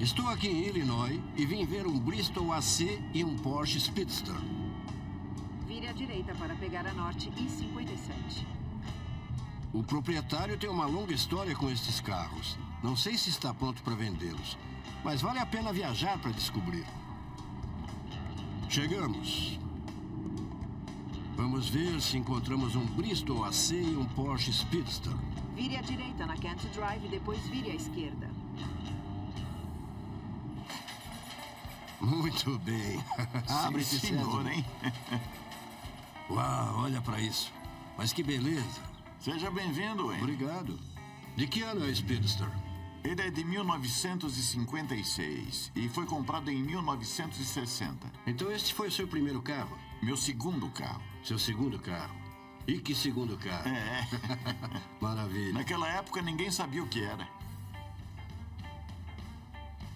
Estou aqui em Illinois e vim ver um Bristol AC e um Porsche Speedster. Vire à direita para pegar a Norte I57. O proprietário tem uma longa história com estes carros. Não sei se está pronto para vendê-los, mas vale a pena viajar para descobrir. Chegamos. Vamos ver se encontramos um Bristol AC e um Porsche Speedster. Vire à direita na Canty Drive e depois vire à esquerda. Muito bem. Abre-se, senhor, hein? Uau, olha para isso. Mas que beleza. Seja bem-vindo, hein? Obrigado. De que ano é o Speedster? Ele é de 1956 e foi comprado em 1960. Então este foi o seu primeiro carro? Meu segundo carro. Seu segundo carro. E que segundo carro? É. Maravilha. Naquela época ninguém sabia o que era.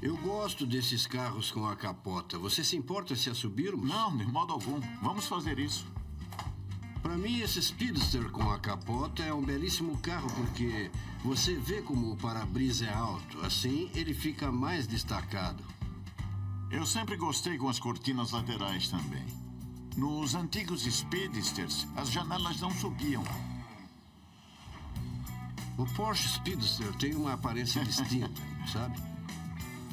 Eu gosto desses carros com a capota. Você se importa se a subirmos? Não, de modo algum. Vamos fazer isso. Para mim, esse Speedster com a capota é um belíssimo carro, porque você vê como o para-brisa é alto. Assim, ele fica mais destacado. Eu sempre gostei com as cortinas laterais também. Nos antigos Speedsters, as janelas não subiam. O Porsche Speedster tem uma aparência distinta, sabe?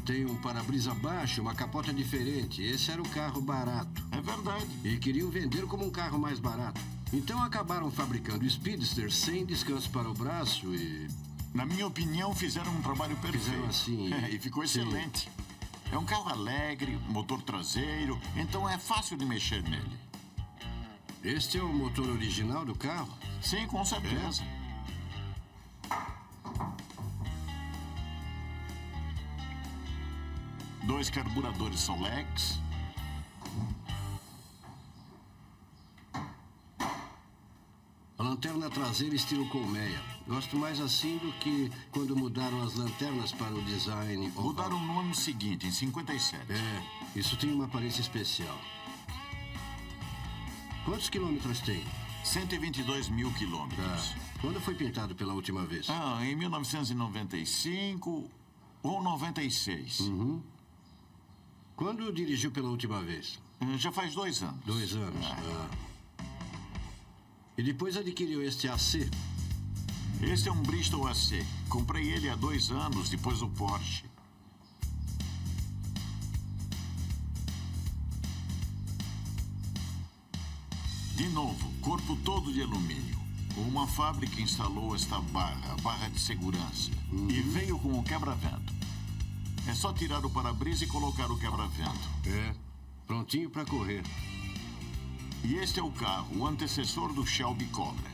Tem um para-brisa baixo, uma capota diferente. Esse era um carro barato. É verdade. E queriam vender como um carro mais barato. Então acabaram fabricando o Speedster sem descanso para o braço e... Na minha opinião, fizeram um trabalho perfeito. Fizeram assim. E ficou excelente. É um carro alegre, motor traseiro, então é fácil de mexer nele. Este é o motor original do carro? Sim, com certeza. É. Dois carburadores Solex. A lanterna traseira estilo colmeia. Gosto mais assim do que quando mudaram as lanternas para o design oval. Mudaram no ano seguinte, em 57. É, isso tem uma aparência especial. Quantos quilômetros tem? 122 mil quilômetros. Ah, quando foi pintado pela última vez? Ah, em 1995 ou 96. Uhum. Quando dirigiu pela última vez? Já faz 2 anos. 2 anos. Ah. E depois adquiriu este AC? Este é um Bristol AC. Comprei ele há 2 anos, depois do Porsche. De novo, corpo todo de alumínio. Uma fábrica instalou esta barra de segurança. E veio com o quebra-vento. É só tirar o para-brisa e colocar o quebra-vento. É, prontinho para correr. E este é o carro, o antecessor do Shelby Cobra.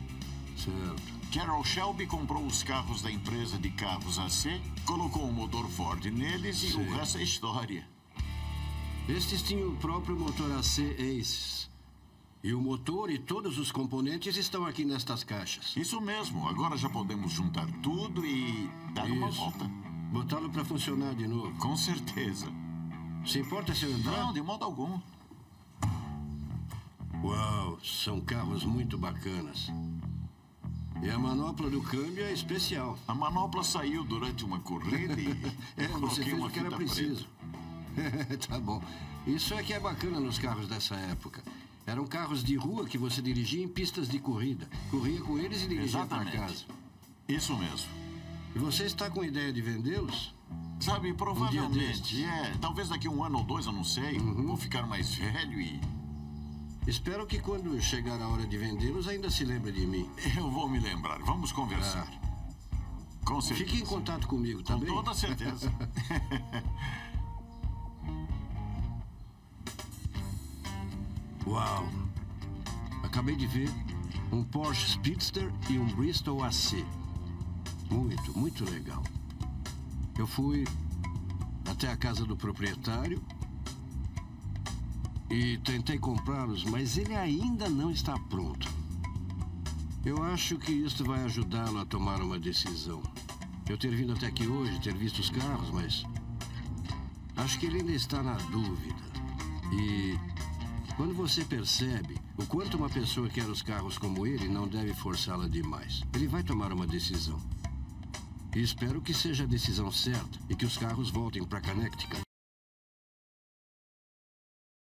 Certo. Carroll Shelby comprou os carros da empresa de carros AC, colocou um motor Ford neles e o resto é história. Estes tinham o próprio motor AC Aces. E o motor e todos os componentes estão aqui nestas caixas. Isso mesmo, agora já podemos juntar tudo e dar uma volta. Botá-lo para funcionar de novo. Com certeza. Se importa se eu andar? Não, de modo algum. Uau, são carros muito bacanas. E a manopla do câmbio é especial. A manopla saiu durante uma corrida e... você fez o que era preciso. Tá bom. Isso é que é bacana nos carros dessa época. Eram carros de rua que você dirigia em pistas de corrida. Corria com eles e dirigia para casa. Isso mesmo. E você está com ideia de vendê-los? Sabe, provavelmente, Talvez daqui a 1 ano ou 2, eu não sei. Uhum. Vou ficar mais velho e... Espero que quando chegar a hora de vendê-los ainda se lembre de mim. Eu vou me lembrar. Vamos conversar. Ah. Com certeza. Fique em contato comigo, tá bem? Com toda certeza. Uau! Acabei de ver um Porsche Speedster e um Bristol AC. Muito, muito legal. Eu fui até a casa do proprietário e tentei comprá-los, mas ele ainda não está pronto. Eu acho que isso vai ajudá-lo a tomar uma decisão. Eu ter vindo até aqui hoje, ter visto os carros, mas... acho que ele ainda está na dúvida. E quando você percebe o quanto uma pessoa quer os carros como ele, não deve forçá-la demais. Ele vai tomar uma decisão. E espero que seja a decisão certa e que os carros voltem para Connecticut.